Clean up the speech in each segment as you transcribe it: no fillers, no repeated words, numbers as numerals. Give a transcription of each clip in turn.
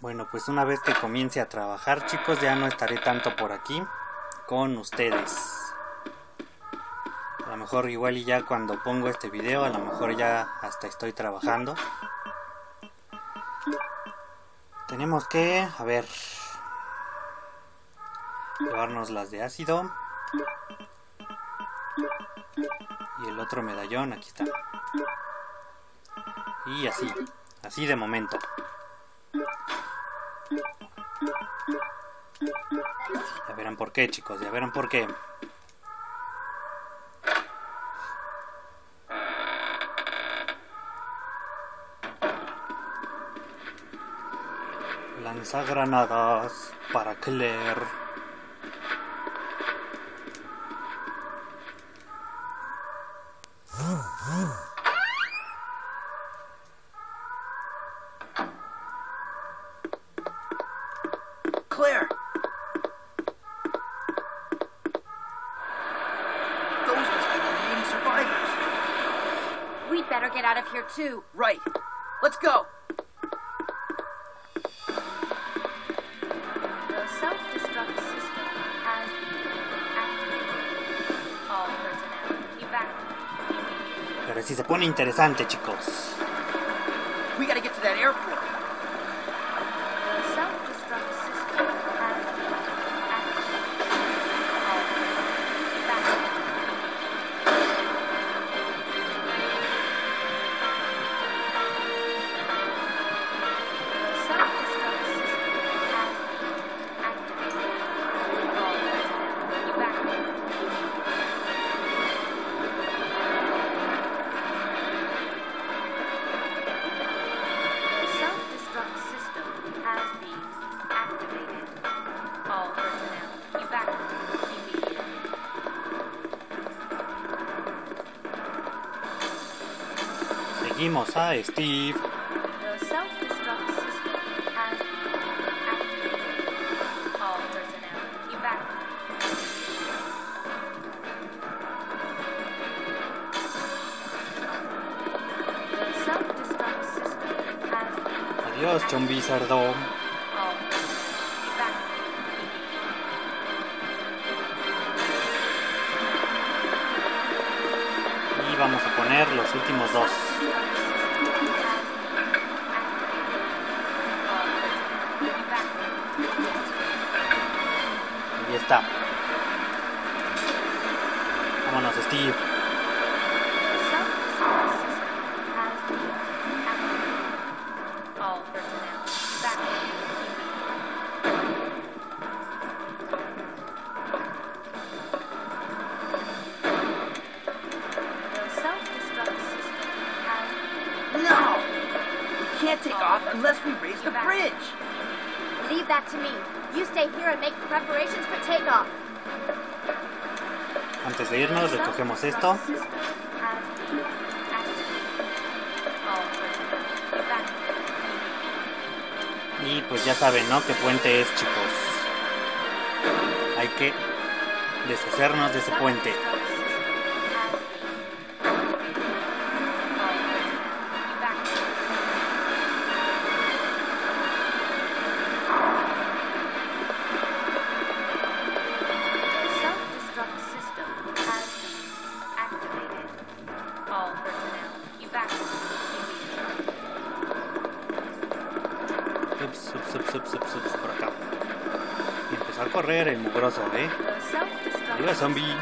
Bueno, pues una vez que comience a trabajar, chicos, ya no estaré tanto por aquí con ustedes. A lo mejor igual y ya cuando pongo este video, a lo mejor ya hasta estoy trabajando. Tenemos que, a ver, llevarnos las de ácido. Y el otro medallón, aquí está. Y así, así de momento. Ya verán por qué, chicos, ya verán por qué. Lanzagranadas para Claire. Claire. Better get out of here too. Right. Let's go. The self-destruct system has activated. All personnel evacuated immediately. Pero si se pone interesante, chicos. We gotta get to that airport. The self-destruct system has activated. All personnel evacuated. Seguimos a Steve. Adiós, zombie cerdo. Y vamos a poner los últimos dos. Ahí está. Vámonos, Steve. Can't take off unless we raise the bridge. Leave that to me. You stay here and make preparations for takeoff. Antes de irnos, recogemos esto. Y pues ya saben, ¿no? Qué puente es, chicos. Hay que deshacernos de ese puente. Por acá. Y empezó a correr el mugroso, ¿eh? Arriba, zombie.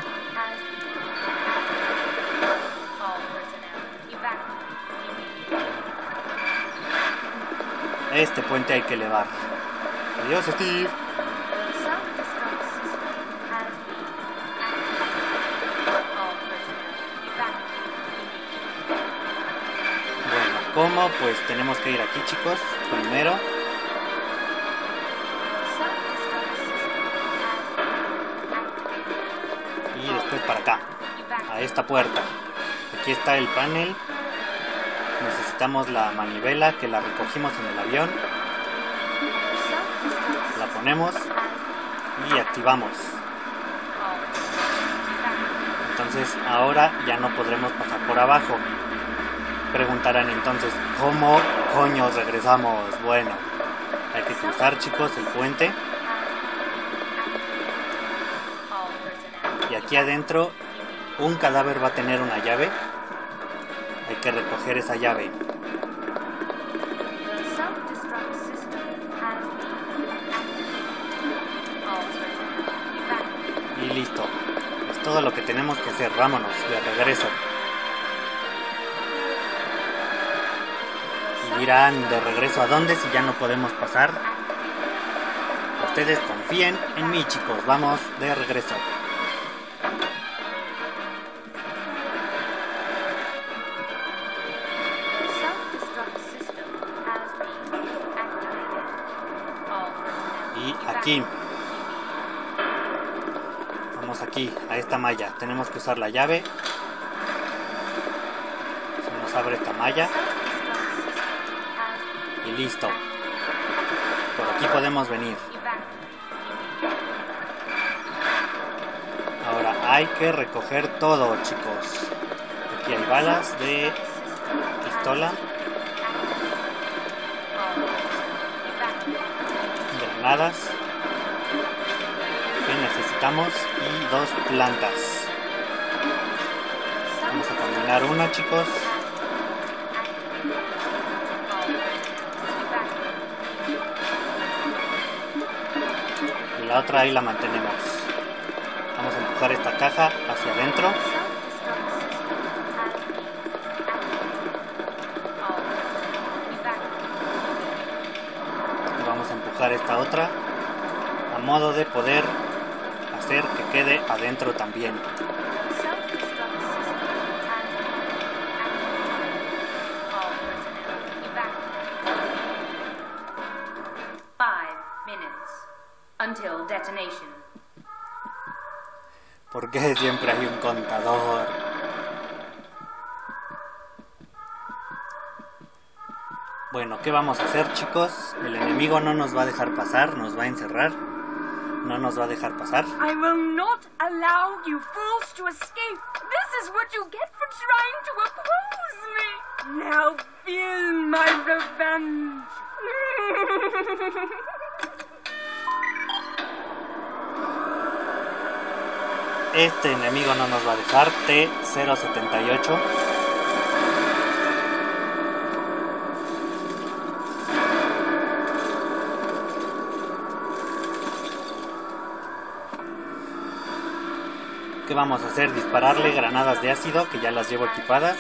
Este puente hay que elevar. Adiós, Steve. Bueno, ¿cómo? Pues tenemos que ir aquí, chicos. Primero. Y después para acá. A esta puerta. Aquí está el panel. Necesitamos la manivela que la recogimos en el avión. La ponemos y activamos. Entonces ahora ya no podremos pasar por abajo. Preguntarán entonces, ¿cómo coño regresamos? Bueno, hay que cruzar, chicos, el puente. Y aquí adentro un cadáver va a tener una llave. Hay que recoger esa llave. Y listo. Es todo lo que tenemos que hacer. Vámonos de regreso. Y dirán, ¿de regreso a dónde si ya no podemos pasar? Ustedes confíen en mí, chicos. Vamos de regreso. Aquí. Vamos aquí, a esta malla. Tenemos que usar la llave. Se nos abre esta malla. Y listo. Por aquí podemos venir. Ahora hay que recoger todo, chicos. Aquí hay balas de pistola. Granadas. Necesitamos y dos plantas. Vamos a combinar una, chicos. Y la otra ahí la mantenemos. Vamos a empujar esta caja hacia adentro. Y vamos a empujar esta otra a modo de poder hacer que quede adentro también. ¿Por qué siempre hay un contador? Bueno, ¿qué vamos a hacer, chicos? El enemigo no nos va a dejar pasar, nos va a encerrar. No nos va a dejar pasar. I will not allow you fools to escape. This is what you get for trying to oppose me. Now feel my revenge. Este enemigo no nos va a dejar. T-078. ¿Qué vamos a hacer? Dispararle granadas de ácido, que ya las llevo equipadas,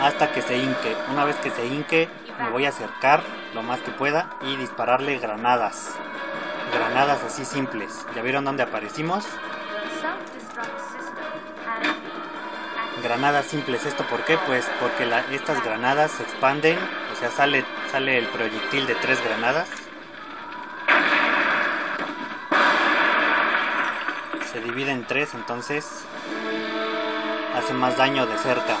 hasta que se hinque. Una vez que se hinque, me voy a acercar lo más que pueda y dispararle granadas. Granadas así simples. ¿Ya vieron dónde aparecimos? Granadas simples. ¿Esto por qué? Pues porque estas granadas se expanden, o sea, sale el proyectil de 3 granadas. Se divide en 3, entonces hace más daño de cerca.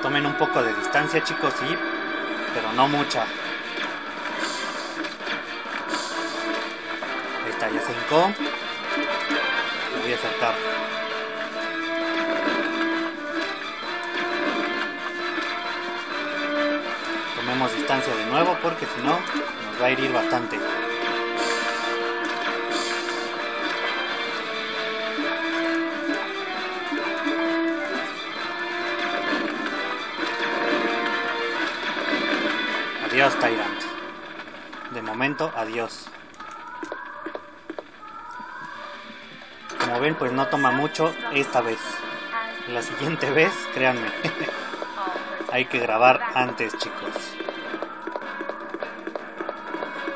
Tomen un poco de distancia, chicos, sí, pero no mucha. Ahí está, ya se hincó. Me voy a acercar. Tomemos distancia de nuevo porque si no nos va a herir bastante. Adiós, Tyrant. De momento, adiós. Como ven, pues no toma mucho esta vez. La siguiente vez, créanme, hay que grabar antes, chicos.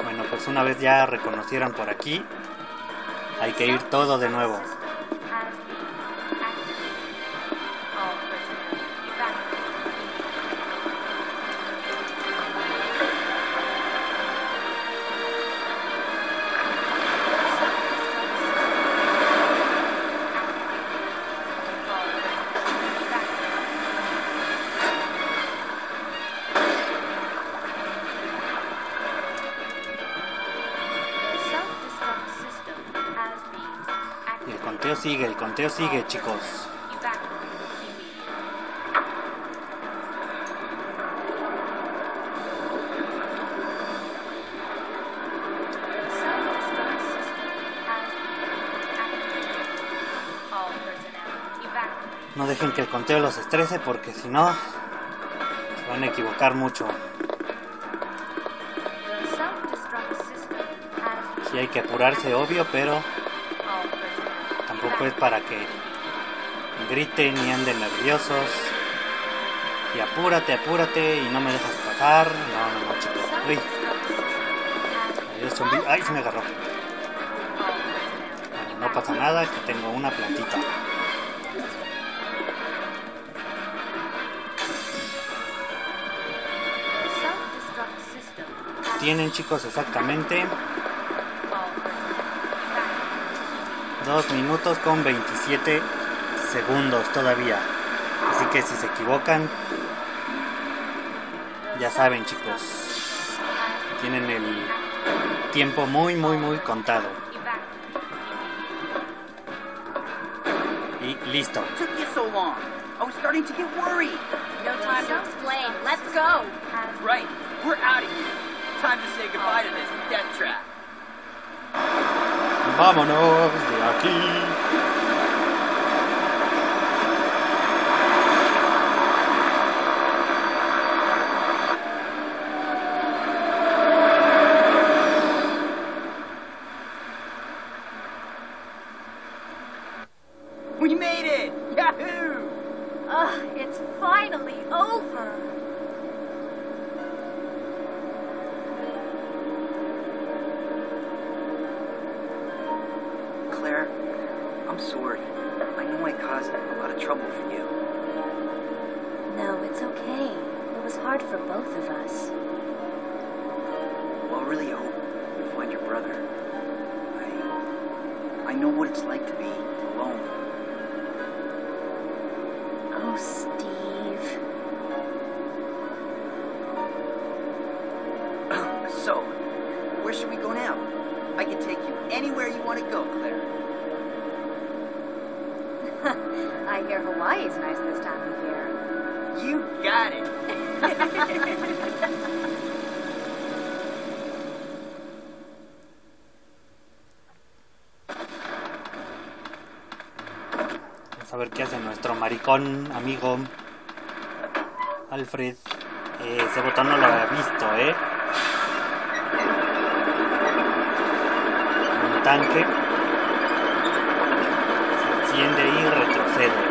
Bueno, pues una vez ya reconocieran por aquí, hay que ir todo de nuevo. El conteo sigue, chicos. No dejen que el conteo los estrese, porque si no, se van a equivocar mucho. Sí hay que apurarse, obvio, pero pues para que griten y anden nerviosos y apúrate, apúrate y no me dejas pasar. No, no, chicos. Uy, adiós, zombi. Ay, se me agarró. Bueno, no pasa nada, aquí tengo una plantita. Tienen, chicos, exactamente 2 minutos con 27 segundos todavía. Así que si se equivocan, ya saben, chicos, tienen el tiempo muy contado. Y listo. ¡Vámonos de aquí! We made it! Yahoo! Ugh, it's finally over. Claire, I'm sorry. I know I caused a lot of trouble for you. No, it's okay. It was hard for both of us. Well, I really hope you find your brother. I know what it's like to be alone. Oh, Steve. So, where should we go now? I can take you anywhere you want to go, Claire. I hear Hawaii's nice this time of year. You got it! Vamos a ver qué hace nuestro maricón amigo Alfred. Ese botón no lo había visto, ¿eh? Un tanque. Enciende y retrocede.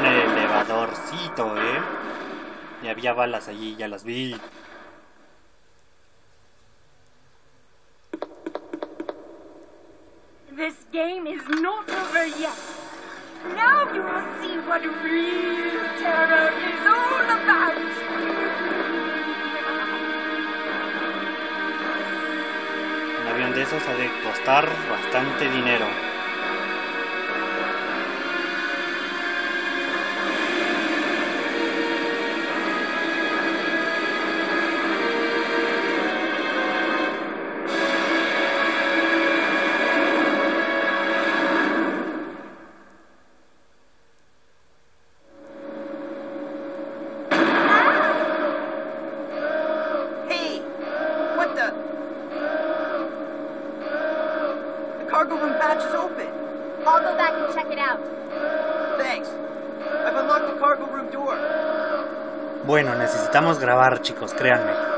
Un elevadorcito, ¿eh? Y había balas allí, ya las vi. This game is not over yet. Now you will see what real terror is all about. Un avión de esos ha de costar bastante dinero. Bueno, necesitamos grabar, chicos, créanme.